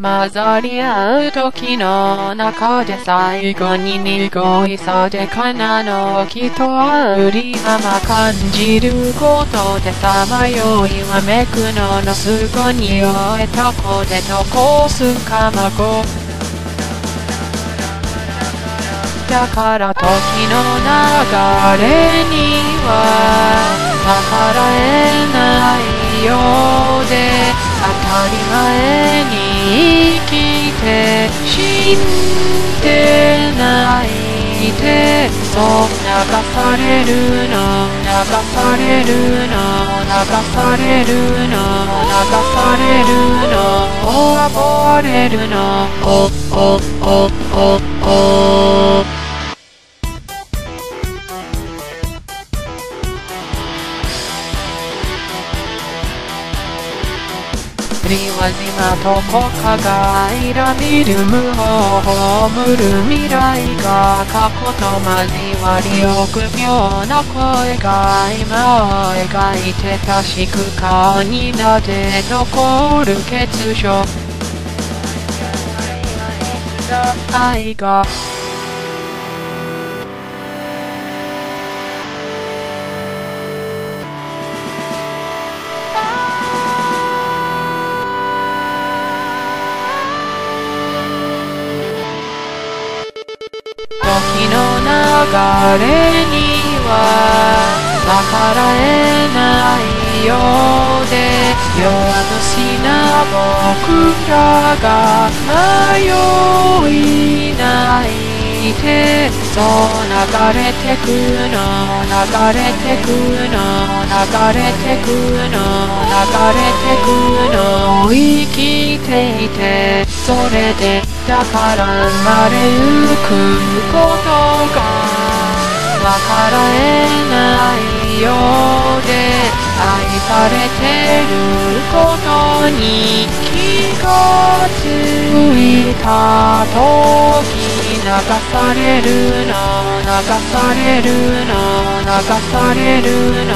混ざり合う時の中で最後に濁いさでかなの気とありまま感じることでさまよいわめくののすごに終えたこで残すかまごだから時の流れには逆らえないようで当たり前に生きて死んでないでそう流されるの流されるの流されるの流されるの溺れるのおおおおお「りは今どこかがいらみる無法をむる未来が過去と交わり臆病な声が今を描いて確かになで残る結晶愛が」「流れには逆らえないようで」「弱虫な僕らが迷いないで」「そう流れてくの流れてくの流れてくの流れてくの」「生きていてそれで」だから生まれゆくことがわからえないようで愛されてることに気がついたとき流されるの流されるの流されるの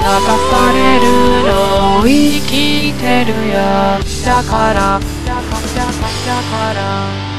流されるの生きてるよだからだから